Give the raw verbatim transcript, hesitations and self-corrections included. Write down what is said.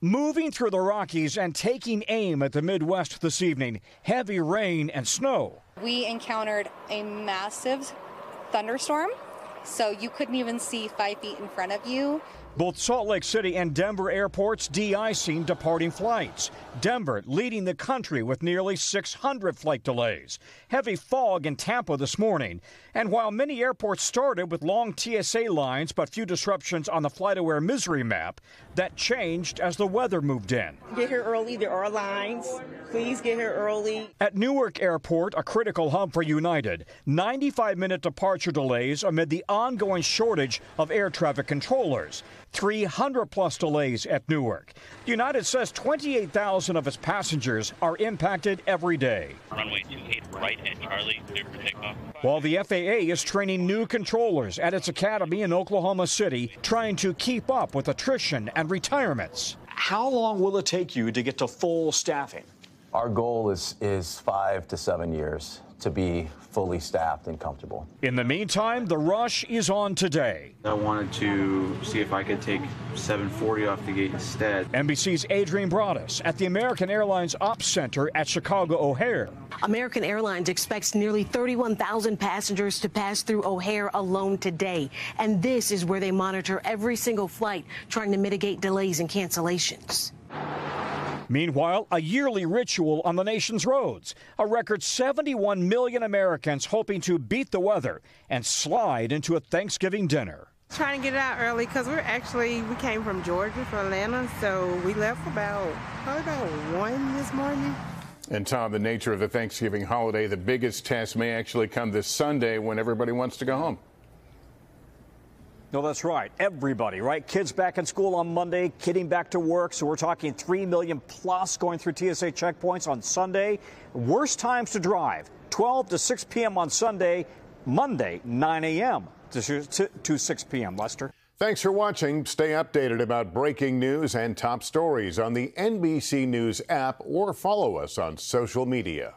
Moving through the Rockies and taking aim at the Midwest this evening, heavy rain and snow. We encountered a massive thunderstorm, so you couldn't even see five feet in front of you. Both Salt Lake City and Denver airports de-icing departing flights. Denver leading the country with nearly six hundred flight delays. Heavy fog in Tampa this morning. And while many airports started with long T S A lines but few disruptions on the FlightAware misery map, that changed as the weather moved in. Get here early. There are lines. Please get here early. At Newark Airport, a critical hub for United, ninety-five minute departure delays amid the ongoing shortage of air traffic controllers. three hundred plus delays at Newark. United says twenty-eight thousand of its passengers are impacted every day. Runway two eight right at Charlie, clear for takeoff. While the F A A is training new controllers at its academy in Oklahoma City, trying to keep up with attrition and retirements. How long will it take you to get to full staffing? Our goal is, is five to seven years to be fully staffed and comfortable. In the meantime, the rush is on today. I wanted to see if I could take seven forty off the gate instead. N B C's Adrian Broadus at the American Airlines Ops Center at Chicago O'Hare. American Airlines expects nearly thirty-one thousand passengers to pass through O'Hare alone today. And this is where they monitor every single flight, trying to mitigate delays and cancellations. Meanwhile, a yearly ritual on the nation's roads. A record seventy-one million Americans hoping to beat the weather and slide into a Thanksgiving dinner. Trying to get it out early because we're actually, we came from Georgia, from Atlanta, so we left about, probably about one this morning. And, Tom, the nature of the Thanksgiving holiday, the biggest test may actually come this Sunday when everybody wants to go home. No, that's right. Everybody, right? Kids back in school on Monday, kidding back to work. So we're talking three million plus going through T S A checkpoints on Sunday. Worst times to drive, twelve to six p m on Sunday, Monday, nine a m to, to six p m Lester. Thanks for watching. Stay updated about breaking news and top stories on the N B C News app or follow us on social media.